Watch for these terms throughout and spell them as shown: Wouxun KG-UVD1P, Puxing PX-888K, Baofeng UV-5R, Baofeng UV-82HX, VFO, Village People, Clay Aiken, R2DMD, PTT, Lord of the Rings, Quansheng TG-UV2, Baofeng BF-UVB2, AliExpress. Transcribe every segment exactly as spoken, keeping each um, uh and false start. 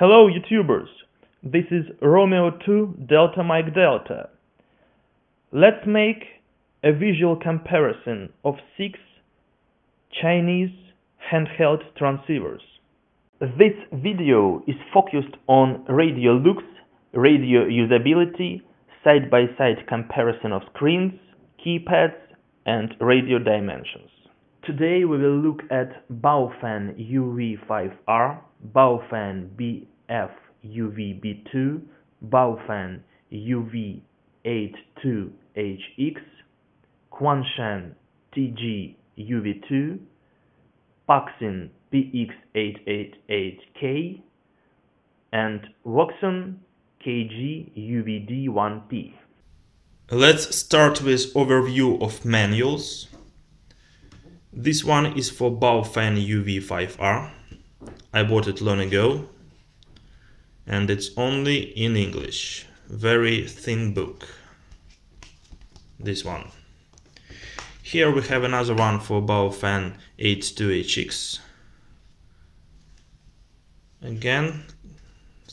Hello YouTubers, this is Romeo two Delta Mike Delta. Let's make a visual comparison of six Chinese handheld transceivers. This video is focused on radio looks, radio usability, side-by-side comparison of screens, keypads and radio dimensions. Today we will look at Baofeng U V five R, Baofeng B F U V B two, Baofeng U V eighty-two H X, Quansheng T G U V two, Puxing P X eight eight eight K, and Wouxun K G U V D one P. Let's start with overview of manuals. This one is for Baofeng U V five R. I bought it long ago, and it's only in English. Very thin book. This one. Here we have another one for Baofeng eighty-two H X. Again,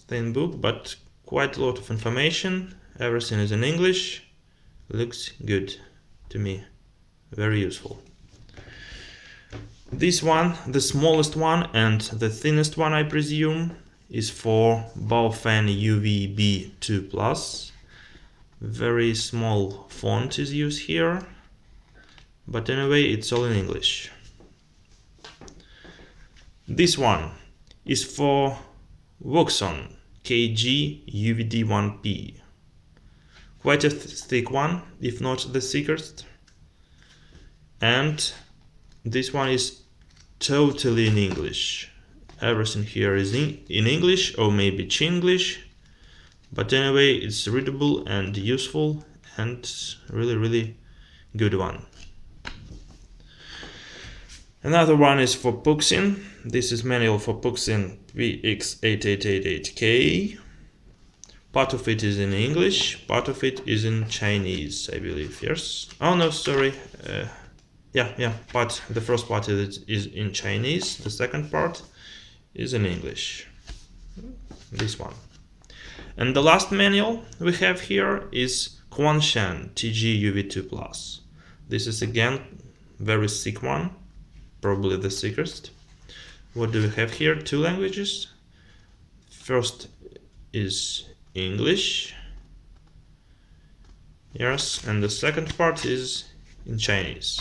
thin book, but quite a lot of information. Everything is in English. Looks good to me. Very useful. This one, the smallest one and the thinnest one, I presume, is for Baofeng U V B two plus. Very small font is used here, but anyway, it's all in English. This one is for Wouxun K G U V D one P. Quite a th thick one, if not the thickest. And this one is totally in English. Everything here is in, in English or maybe Chinglish, but anyway, it's readable and useful and really, really good one. Another one is for Puxing. This is manual for Puxing P X eight eight eight K. Part of it is in English, part of it is in Chinese, I believe. Yes. Oh no, sorry. Uh, Yeah, yeah, but the first part is, is in Chinese, the second part is in English. This one. And the last manual we have here is Quansheng T G U V two plus. This is again very thick one, probably the thickest. What do we have here? Two languages. First is English. Yes, and the second part is in Chinese.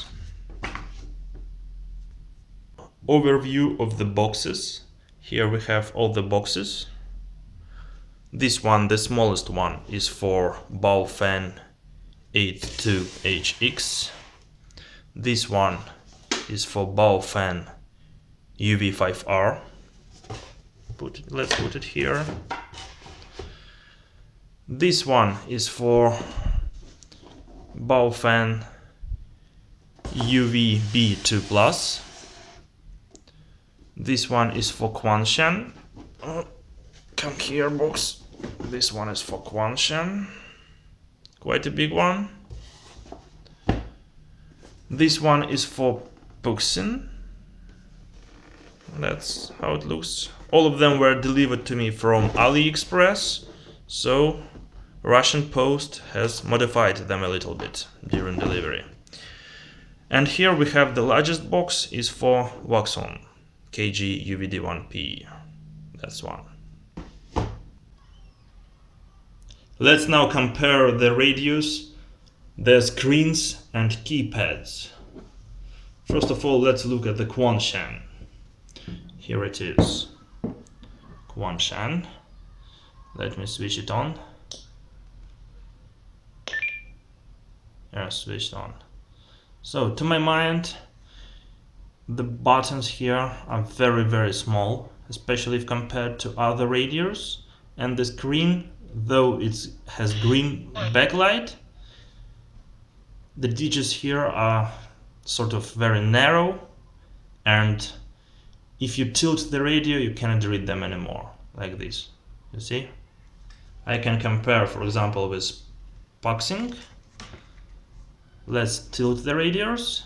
Overview of the boxes. Here we have all the boxes. This one, the smallest one, is for Baofeng eighty-two H X. This one is for Baofeng U V five R. Put it, let's put it here. This one is for Baofeng U V B two plus. This one is for Quansheng. Oh, come here, box. This one is for Quansheng. Quite a big one. This one is for Puxing. That's how it looks. All of them were delivered to me from AliExpress, so Russian Post has modified them a little bit during delivery. And here we have the largest box is for Wouxun K G U V D one P. That's one. Let's now compare the radios, their screens and keypads. First of all, let's look at the Quansheng. Here it is. Quansheng. Let me switch it on. Yeah, switched on. So, to my mind, the buttons here are very very small, especially if compared to other radios, and the screen, though it has green backlight, the digits here are sort of very narrow, and if you tilt the radio you cannot read them anymore, like this, you see? I can compare, for example, with Puxing. Let's tilt the radios.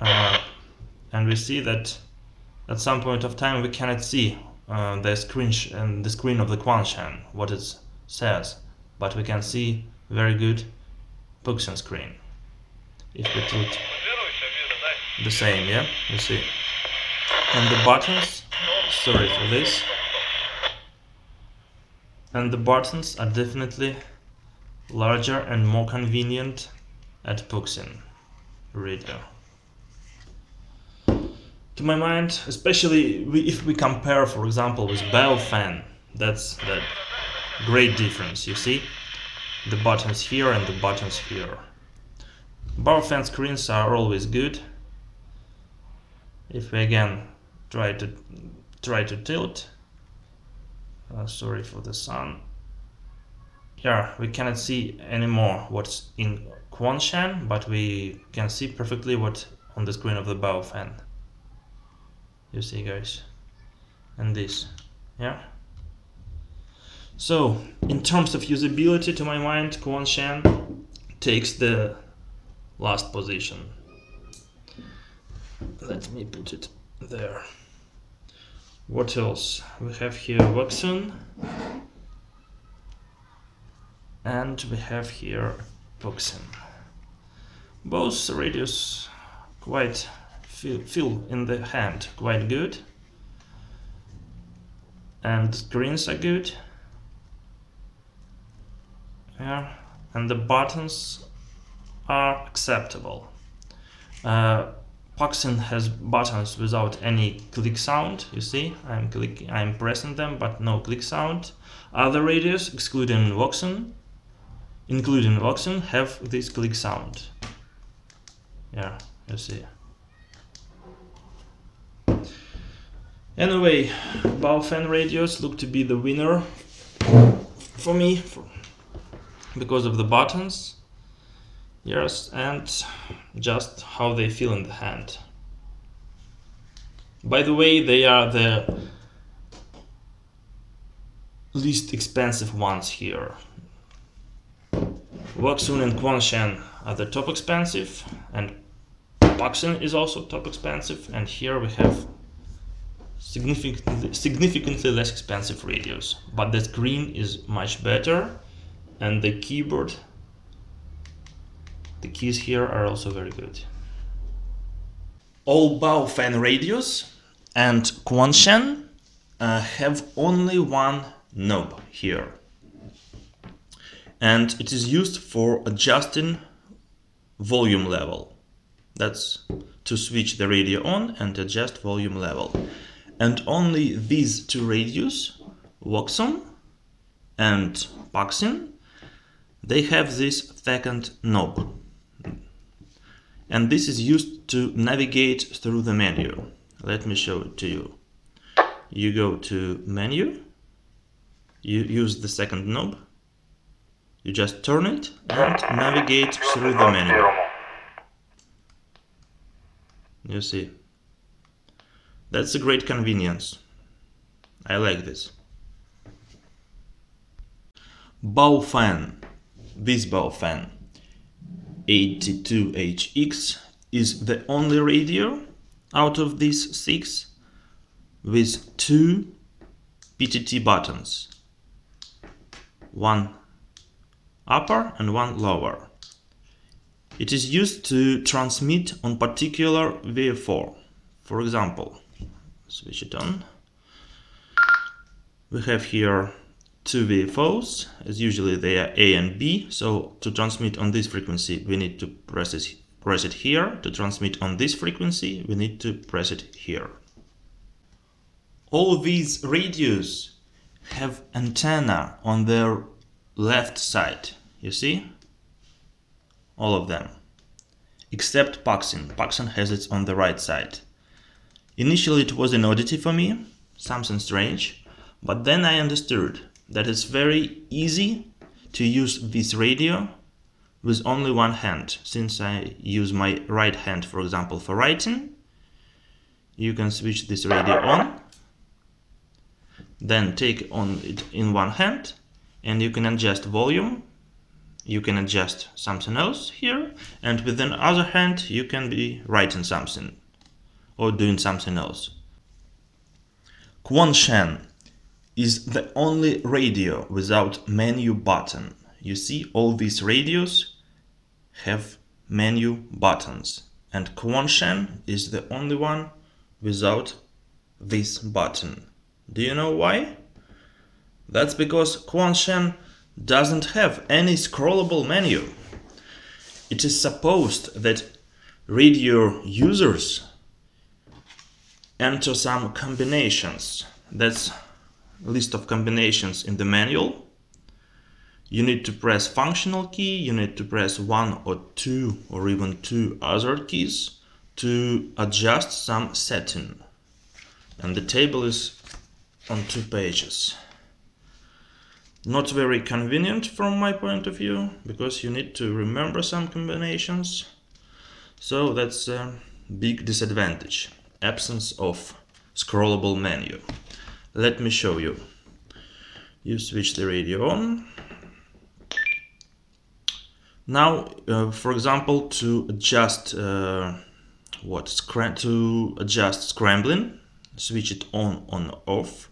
Uh, and we see that at some point of time we cannot see uh, the screen sh and the screen of the Quansheng, what it says, but we can see very good Puxing screen. If we click the same, yeah, you see. And the buttons, sorry for this, and the buttons are definitely larger and more convenient at Puxing reader. To my mind, especially we, if we compare, for example, with Baofeng, that's that great difference, you see? The buttons here and the buttons here. Baofeng screens are always good. If we again try to try to tilt, uh, sorry for the sun. Yeah, we cannot see anymore what's in Quansheng, but we can see perfectly what's on the screen of the Baofeng. You see, guys, and this, yeah. So, in terms of usability, to my mind, Quansheng takes the last position. Let me put it there. What else? We have here Wouxun, and we have here Puxing. Both radios quite feel, feel in the hand quite good, and screens are good. Yeah, and the buttons are acceptable. Uh, Puxing has buttons without any click sound. You see, I'm clicking, I'm pressing them, but no click sound. Other radios, excluding Wouxun, including Wouxun, have this click sound. Yeah, you see. Anyway, Baofeng radios look to be the winner for me. For because of the buttons, yes, and just how they feel in the hand. By the way, they are the least expensive ones here. Wouxun and Quansheng are the top expensive, and Puxing is also top expensive, and here we have significantly, significantly less expensive radios, but the screen is much better. And the keyboard, the keys here are also very good. All Baofeng radios and Quansheng uh, have only one knob here. And it is used for adjusting volume level. That's to switch the radio on and adjust volume level. And only these two radios, Wouxun and Puxing, they have this second knob, and this is used to navigate through the menu. Let me show it to you. You go to menu, you use the second knob, you just turn it and navigate through the menu. You see, that's a great convenience. I like this. Baofeng, this Baofeng eighty-two H X is the only radio out of these six with two P T T buttons, one upper and one lower. It is used to transmit on particular V F O. For example, switch it on. We have here two V F Os, as usually they are A and B, so to transmit on this frequency we need to press it, press it here, to transmit on this frequency we need to press it here. All these radios have antenna on their left side, you see? All of them, except Puxing. Puxing has it on the right side. Initially it was an oddity for me, something strange, but then I understood that it's very easy to use this radio with only one hand. Since I use my right hand, for example, for writing, you can switch this radio on, then take on it in one hand, and you can adjust volume, you can adjust something else here, and with the other hand you can be writing something or doing something else. Quansheng is the only radio without menu button. You see, all these radios have menu buttons, and Quansheng is the only one without this button. Do you know why? That's because Quansheng doesn't have any scrollable menu. It is supposed that radio users enter some combinations. That's a list of combinations in the manual. You need to press functional key, you need to press one or two or even two other keys to adjust some setting. And the table is on two pages. Not very convenient from my point of view, because you need to remember some combinations. So that's a big disadvantage, absence of scrollable menu. Let me show you. You switch the radio on. Now, uh, for example, to adjust uh, what scram to adjust scrambling, switch it on on off.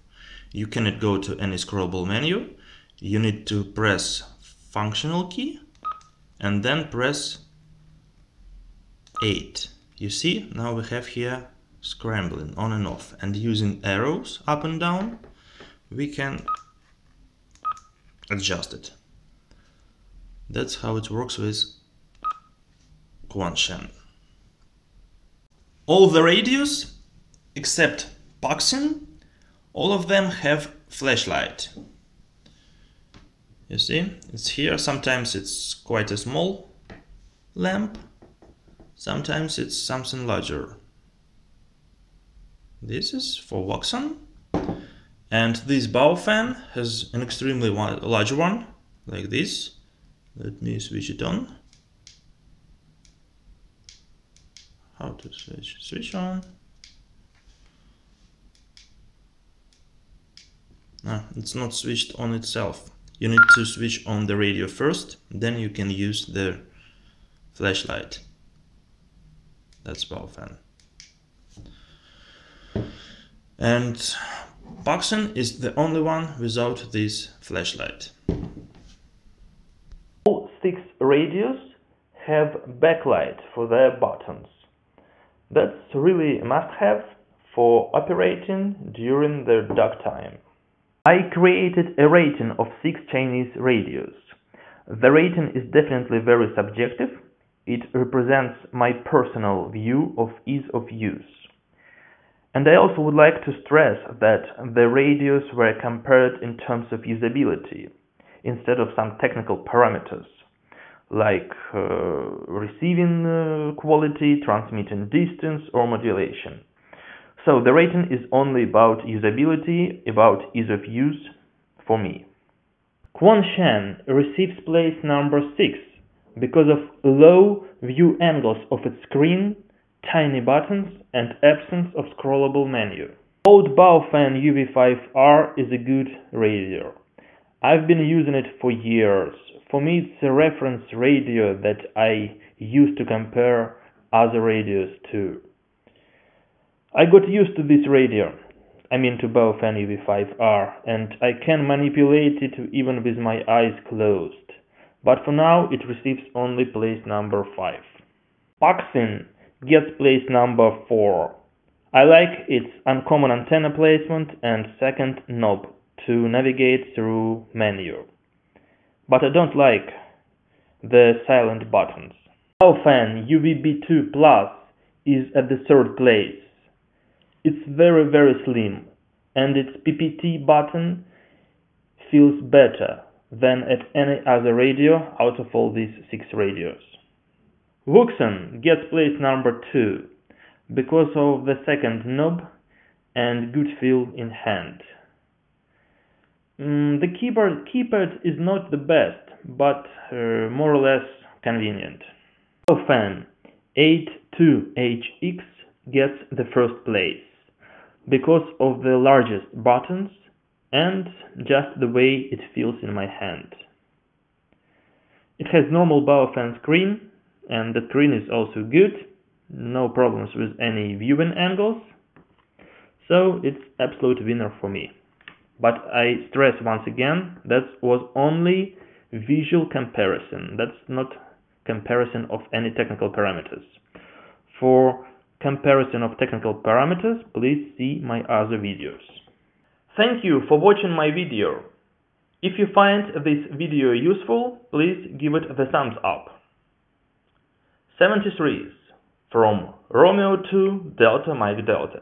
You cannot go to any scrollable menu. You need to press functional key and then press eight. You see, now we have here scrambling on and off, and using arrows up and down we can adjust it. That's how it works with Quansheng. All the radios except Puxing, all of them have flashlight. You see, it's here. Sometimes it's quite a small lamp, sometimes it's something larger. This is for Wouxun, and this Baofeng has an extremely large one, like this. Let me switch it on. How to switch? Switch on. Ah, it's not switched on itself. You need to switch on the radio first, then you can use the flashlight. That's Baofeng. And Puxing is the only one without this flashlight. All six radios have backlight for their buttons. That's really a must-have for operating during their dock time. I created a rating of six Chinese radios. The rating is definitely very subjective. It represents my personal view of ease of use. And I also would like to stress that the radios were compared in terms of usability, instead of some technical parameters, like uh, receiving uh, quality, transmitting distance, or modulation. So the rating is only about usability, about ease of use for me. Quansheng receives place number six because of low view angles of its screen, tiny buttons, and absence of scrollable menu. Old Baofeng U V five R is a good radio. I've been using it for years. For me, it's a reference radio that I use to compare other radios to. I got used to this radio, I mean to Baofeng U V five R, and I can manipulate it even with my eyes closed. But for now it receives only place number five. Puxing gets place number four. I like its uncommon antenna placement and second knob to navigate through menu. But I don't like the silent buttons. Baofeng U V B two Plus is at the third place. It's very very slim, and its P T T button feels better than at any other radio out of all these six radios. Wouxun gets place number two because of the second knob and good feel in hand. Mm, the keyboard, keypad is not the best, but uh, more or less convenient. Baofeng eight two H X gets the first place because of the largest buttons and just the way it feels in my hand. It has normal Baofeng screen, and the screen is also good, no problems with any viewing angles. So it's absolute winner for me. But I stress once again, that was only visual comparison. That's not comparison of any technical parameters. For comparison of technical parameters, please see my other videos. Thank you for watching my video. If you find this video useful, please give it the thumbs up. seventy-three. From Romeo to Delta Mike Delta.